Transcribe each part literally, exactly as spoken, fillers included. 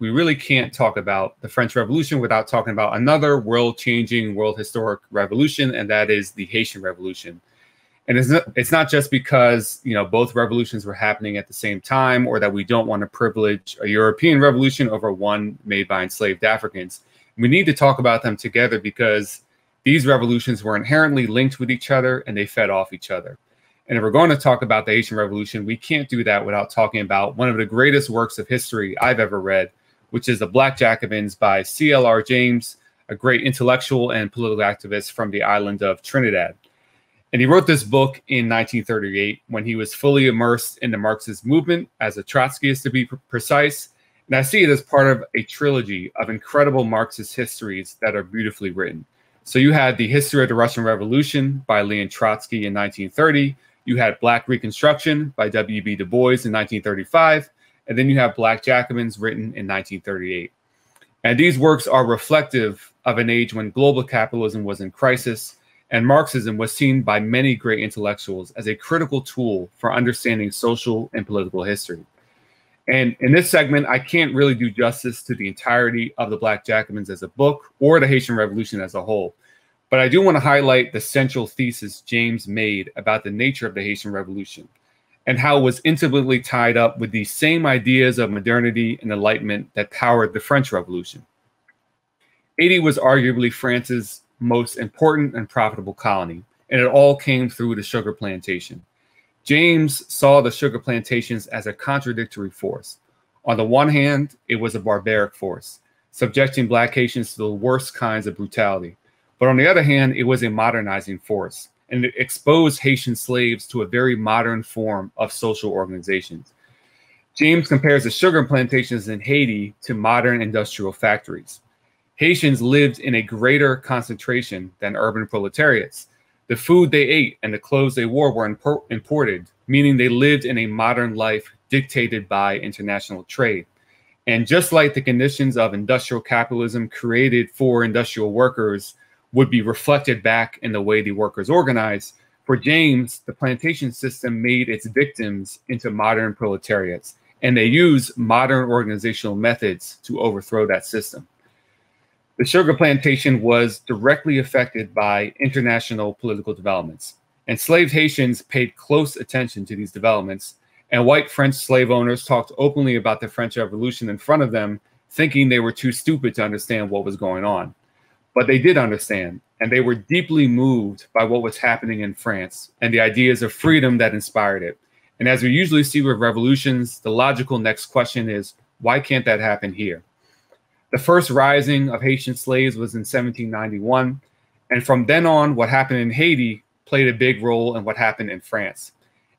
we really can't talk about the French Revolution without talking about another world-changing, world-historic revolution, and that is the Haitian Revolution. And it's not, it's not just because, you know, both revolutions were happening at the same time, or that we don't want to privilege a European revolution over one made by enslaved Africans. We need to talk about them together because these revolutions were inherently linked with each other and they fed off each other. And if we're going to talk about the Haitian Revolution, we can't do that without talking about one of the greatest works of history I've ever read, which is The Black Jacobins by C L R James, a great intellectual and political activist from the island of Trinidad. And he wrote this book in nineteen thirty-eight when he was fully immersed in the Marxist movement, as a Trotskyist to be precise. And I see it as part of a trilogy of incredible Marxist histories that are beautifully written. So you had The History of the Russian Revolution by Leon Trotsky in nineteen thirty. You had Black Reconstruction by W B Du Bois in nineteen thirty-five. And then you have Black Jacobins written in nineteen thirty-eight. And these works are reflective of an age when global capitalism was in crisis and Marxism was seen by many great intellectuals as a critical tool for understanding social and political history. And in this segment, I can't really do justice to the entirety of The Black Jacobins as a book or the Haitian Revolution as a whole. But I do want to highlight the central thesis James made about the nature of the Haitian Revolution and how it was intimately tied up with these same ideas of modernity and enlightenment that powered the French Revolution. Haiti was arguably France's most important and profitable colony, and it all came through the sugar plantation. James saw the sugar plantations as a contradictory force. On the one hand, it was a barbaric force, subjecting Black Haitians to the worst kinds of brutality. But on the other hand, it was a modernizing force, and it exposed Haitian slaves to a very modern form of social organizations. James compares the sugar plantations in Haiti to modern industrial factories. Haitians lived in a greater concentration than urban proletariats. The food they ate and the clothes they wore were impor- imported, meaning they lived in a modern life dictated by international trade. And just like the conditions of industrial capitalism created for industrial workers would be reflected back in the way the workers organized, for James, the plantation system made its victims into modern proletariats, and they used modern organizational methods to overthrow that system. The sugar plantation was directly affected by international political developments. Enslaved Haitians paid close attention to these developments, and white French slave owners talked openly about the French Revolution in front of them, thinking they were too stupid to understand what was going on. But they did understand, and they were deeply moved by what was happening in France and the ideas of freedom that inspired it. And as we usually see with revolutions, the logical next question is, why can't that happen here? The first rising of Haitian slaves was in seventeen ninety-one, and from then on, what happened in Haiti played a big role in what happened in France.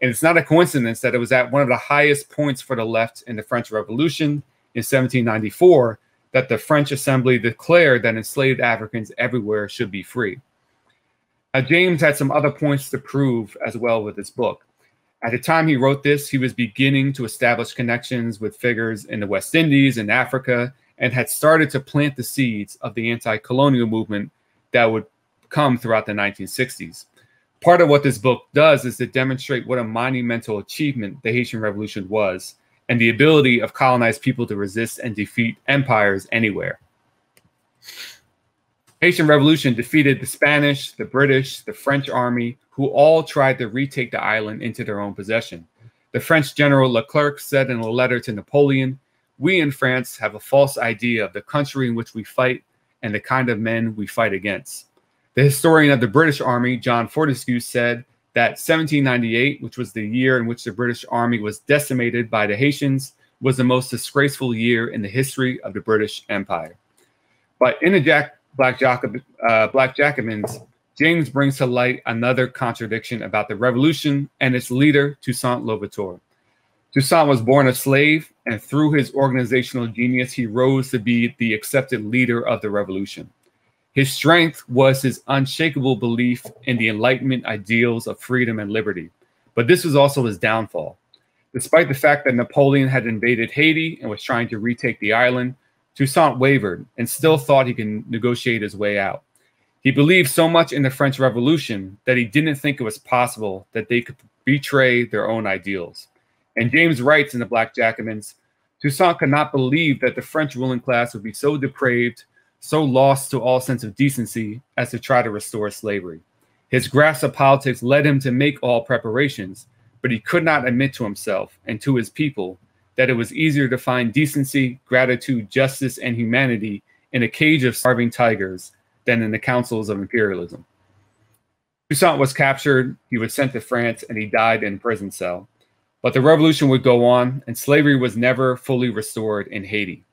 And it's not a coincidence that it was at one of the highest points for the left in the French Revolution in seventeen ninety-four that the French Assembly declared that enslaved Africans everywhere should be free. Now, James had some other points to prove as well with this book. At the time he wrote this, he was beginning to establish connections with figures in the West Indies and Africa, and had started to plant the seeds of the anti-colonial movement that would come throughout the nineteen sixties. Part of what this book does is to demonstrate what a monumental achievement the Haitian Revolution was, and the ability of colonized people to resist and defeat empires anywhere. The Haitian Revolution defeated the Spanish, the British, the French army, who all tried to retake the island into their own possession. The French general Leclerc said in a letter to Napoleon, "We in France have a false idea of the country in which we fight and the kind of men we fight against." The historian of the British Army, John Fortescue, said that seventeen ninety-eight, which was the year in which the British Army was decimated by the Haitians, was the most disgraceful year in the history of the British Empire. But in the Jack, Black, Jacob, uh, Black Jacobins, James brings to light another contradiction about the revolution and its leader, Toussaint Louverture. Toussaint was born a slave, and through his organizational genius, he rose to be the accepted leader of the revolution. His strength was his unshakable belief in the Enlightenment ideals of freedom and liberty. But this was also his downfall. Despite the fact that Napoleon had invaded Haiti and was trying to retake the island, Toussaint wavered and still thought he could negotiate his way out. He believed so much in the French Revolution that he didn't think it was possible that they could betray their own ideals. And James writes in The Black Jacobins, Toussaint could not believe that the French ruling class would be so depraved, so lost to all sense of decency, as to try to restore slavery. His grasp of politics led him to make all preparations, but he could not admit to himself and to his people that it was easier to find decency, gratitude, justice, and humanity in a cage of starving tigers than in the councils of imperialism. Toussaint was captured, he was sent to France, and he died in prison cell. But the revolution would go on, and slavery was never fully restored in Haiti.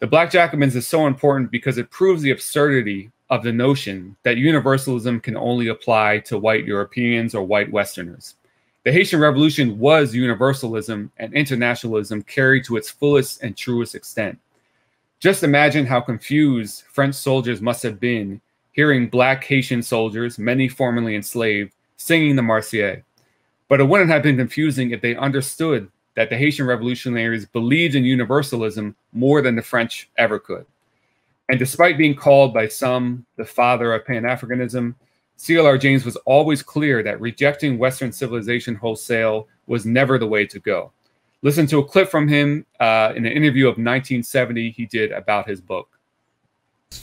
The Black Jacobins is so important because it proves the absurdity of the notion that universalism can only apply to white Europeans or white Westerners. The Haitian Revolution was universalism and internationalism carried to its fullest and truest extent. Just imagine how confused French soldiers must have been hearing Black Haitian soldiers, many formerly enslaved, singing the Marseillaise. But it wouldn't have been confusing if they understood that the Haitian revolutionaries believed in universalism more than the French ever could. And despite being called by some the father of Pan-Africanism, C L R James was always clear that rejecting Western civilization wholesale was never the way to go. Listen to a clip from him uh, in an interview of nineteen seventy he did about his book.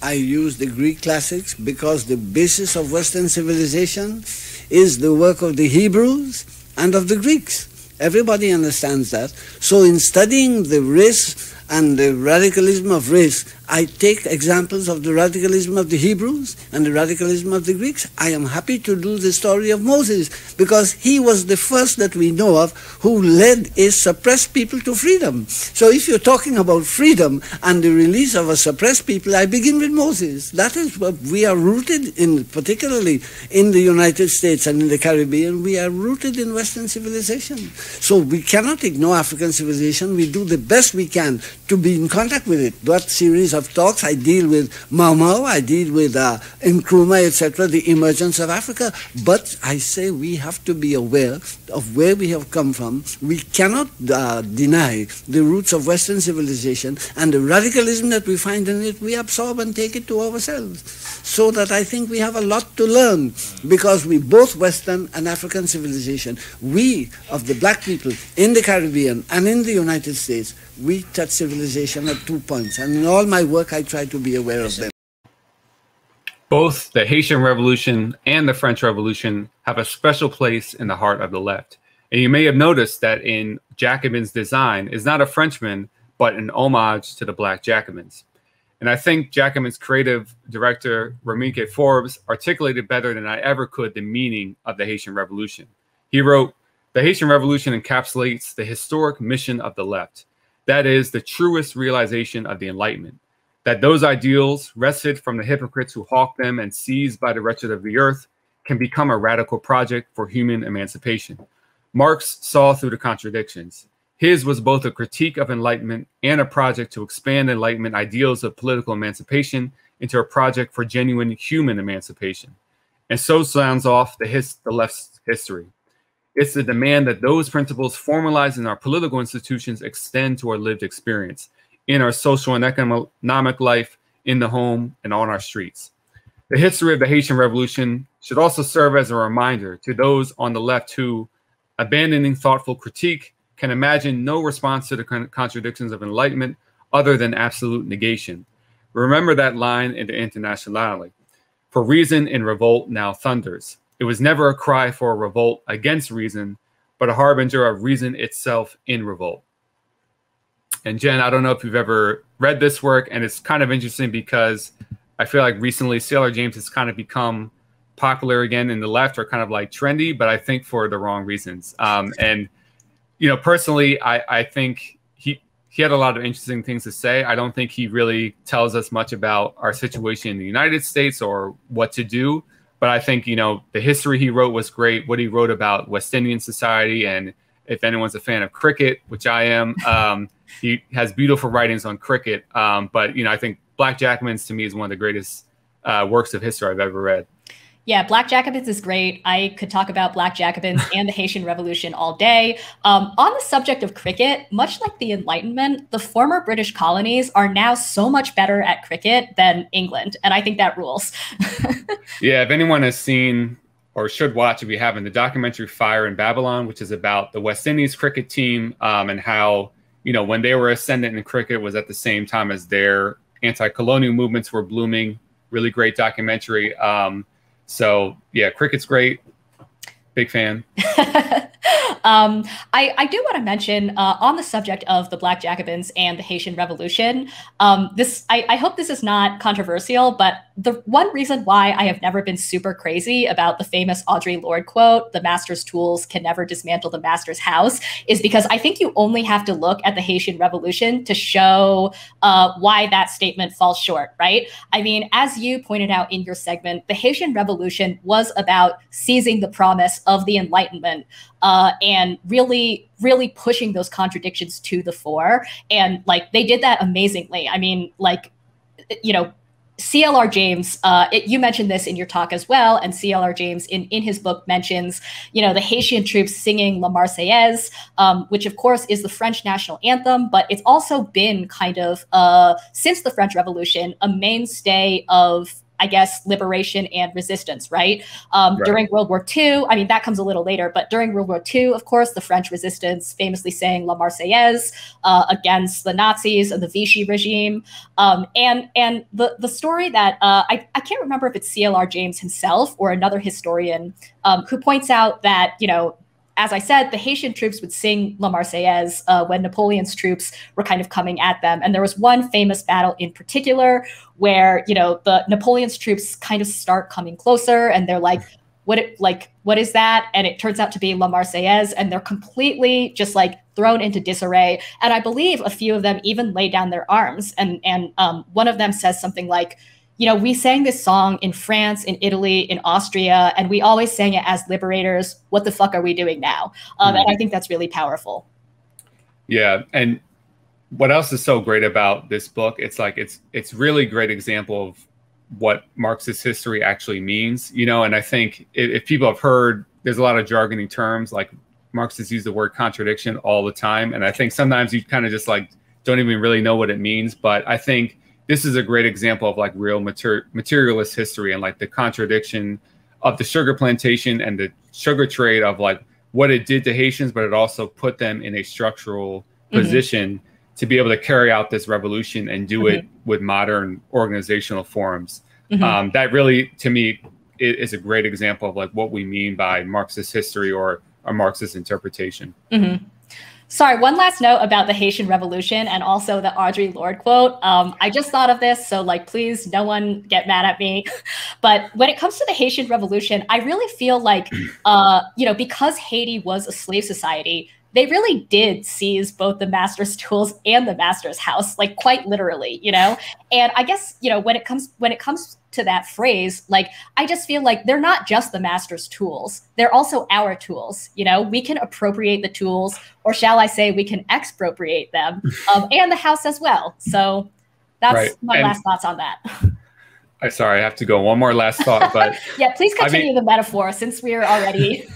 I use the Greek classics because the basis of Western civilization is the work of the Hebrews and of the Greeks. Everybody understands that. So in studying the race and the radicalism of race, I take examples of the radicalism of the Hebrews and the radicalism of the Greeks. I am happy to do the story of Moses because he was the first that we know of who led a suppressed people to freedom. So if you're talking about freedom and the release of a suppressed people, I begin with Moses. That is what we are rooted in, particularly in the United States and in the Caribbean. We are rooted in Western civilization. So we cannot ignore African civilization. We do the best we can to be in contact with it. That series of talks, I deal with Mau Mau, I deal with uh, Nkrumah, et cetera, the emergence of Africa. But I say we have to be aware of where we have come from. We cannot uh, deny the roots of Western civilization and the radicalism that we find in it, we absorb and take it to ourselves. So that I think we have a lot to learn because we both Western and African civilization, we of the black people in the Caribbean and in the United States, we touch civilization at two points, and in all my work I try to be aware of them. Both the Haitian Revolution and the French Revolution have a special place in the heart of the left. And you may have noticed that in Jacobin's design is not a Frenchman, but an homage to the Black Jacobins. And I think Jacobin's creative director, Romike Forbes, articulated better than I ever could the meaning of the Haitian Revolution. He wrote, "The Haitian Revolution encapsulates the historic mission of the left. That is the truest realization of the Enlightenment, that those ideals, wrested from the hypocrites who hawk them and seized by the wretched of the earth, can become a radical project for human emancipation." Marx saw through the contradictions. His was both a critique of Enlightenment and a project to expand Enlightenment ideals of political emancipation into a project for genuine human emancipation. And so sounds off the, his the left's history. It's the demand that those principles formalized in our political institutions extend to our lived experience, in our social and economic life, in the home, and on our streets. The history of the Haitian Revolution should also serve as a reminder to those on the left who, abandoning thoughtful critique, can imagine no response to the contradictions of Enlightenment other than absolute negation. Remember that line in the Internationale, "For reason in revolt now thunders." It was never a cry for a revolt against reason, but a harbinger of reason itself in revolt. And Jen, I don't know if you've ever read this work, and it's kind of interesting because I feel like recently C L R James has kind of become popular again in the left, or kind of like trendy, but I think for the wrong reasons. Um, and, you know, personally, I, I think he, he had a lot of interesting things to say. I don't think he really tells us much about our situation in the United States or what to do. But I think, you know, the history he wrote was great. What he wrote about West Indian society, and if anyone's a fan of cricket, which I am, um, he has beautiful writings on cricket. Um, but, you know, I think Black Jacobins to me is one of the greatest uh, works of history I've ever read. Yeah, Black Jacobins is great. I could talk about Black Jacobins and the Haitian Revolution all day. Um, on the subject of cricket, much like the Enlightenment, the former British colonies are now so much better at cricket than England. And I think that rules. Yeah, if anyone has seen or should watch, if you haven't, the documentary Fire in Babylon, which is about the West Indies cricket team um, and how you know, when they were ascendant in cricket was at the same time as their anti-colonial movements were blooming. Really great documentary. Um, so yeah, cricket's great. Big fan. um, I, I do want to mention uh, on the subject of the Black Jacobins and the Haitian Revolution, um, this I, I hope this is not controversial, but the one reason why I have never been super crazy about the famous Audre Lorde quote, "The master's tools can never dismantle the master's house," is because I think you only have to look at the Haitian Revolution to show uh, why that statement falls short, right? I mean, as you pointed out in your segment, the Haitian Revolution was about seizing the promise of the Enlightenment uh, and really, really pushing those contradictions to the fore. And like, they did that amazingly. I mean, like, you know, C L R James, uh, it, you mentioned this in your talk as well, and C L R James in, in his book mentions, you know, the Haitian troops singing La Marseillaise, um, which of course is the French national anthem, but it's also been kind of, uh, since the French Revolution, a mainstay of, I guess, liberation and resistance, right? Um, right? During World War Two, I mean, that comes a little later, but during World War Two, of course, the French resistance famously sang La Marseillaise uh, against the Nazis and the Vichy regime. Um, and and the, the story that, uh, I, I can't remember if it's C L R James himself or another historian um, who points out that, you know, as I said, the Haitian troops would sing La Marseillaise uh, when Napoleon's troops were kind of coming at them. And there was one famous battle in particular where, you know, the Napoleon's troops kind of start coming closer and they're like, what it, like, what is that? And it turns out to be La Marseillaise, and they're completely just like thrown into disarray. And I believe a few of them even lay down their arms. And, and um, one of them says something like, you know, we sang this song in France, in Italy, in Austria, and we always sang it as liberators. What the fuck are we doing now? Um, mm-hmm. And I think that's really powerful. Yeah. And what else is so great about this book? It's like, it's, it's really a great example of what Marxist history actually means, you know, and I think if, if people have heard, there's a lot of jargony terms, like Marxists use the word contradiction all the time. And I think sometimes you kind of just like, don't even really know what it means. But I think this is a great example of like real mater materialist history and like the contradiction of the sugar plantation and the sugar trade, of like what it did to Haitians, but it also put them in a structural position mm-hmm. to be able to carry out this revolution and do mm-hmm. it with modern organizational forms. Mm-hmm. Um, that really, to me, is a great example of like what we mean by Marxist history or a Marxist interpretation. Mm-hmm. Sorry, one last note about the Haitian Revolution and also the Audre Lorde quote. Um, I just thought of this, so like, please, no one get mad at me. But when it comes to the Haitian Revolution, I really feel like, uh, you know, because Haiti was a slave society, they really did seize both the master's tools and the master's house, like quite literally, you know? And I guess, you know, when it comes, when it comes to that phrase, like, I just feel like they're not just the master's tools. They're also our tools, you know? We can appropriate the tools, or shall I say, we can expropriate them, um, and the house as well. So that's right. my and last thoughts on that. I'm sorry, I have to go. One more last thought, but. Yeah, please continue I mean, the metaphor since we're already.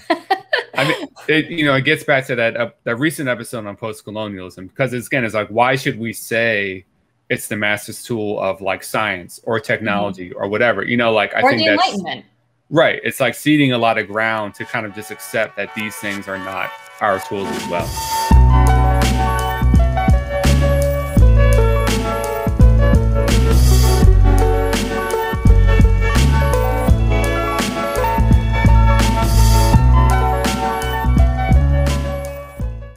I mean, it, you know, it gets back to that uh, that recent episode on post-colonialism, because it's, again, it's like, why should we say it's the master's tool of like science or technology mm-hmm. or whatever, you know, like I or think the that's Enlightenment. Right. It's like ceding a lot of ground to kind of just accept that these things are not our tools as well.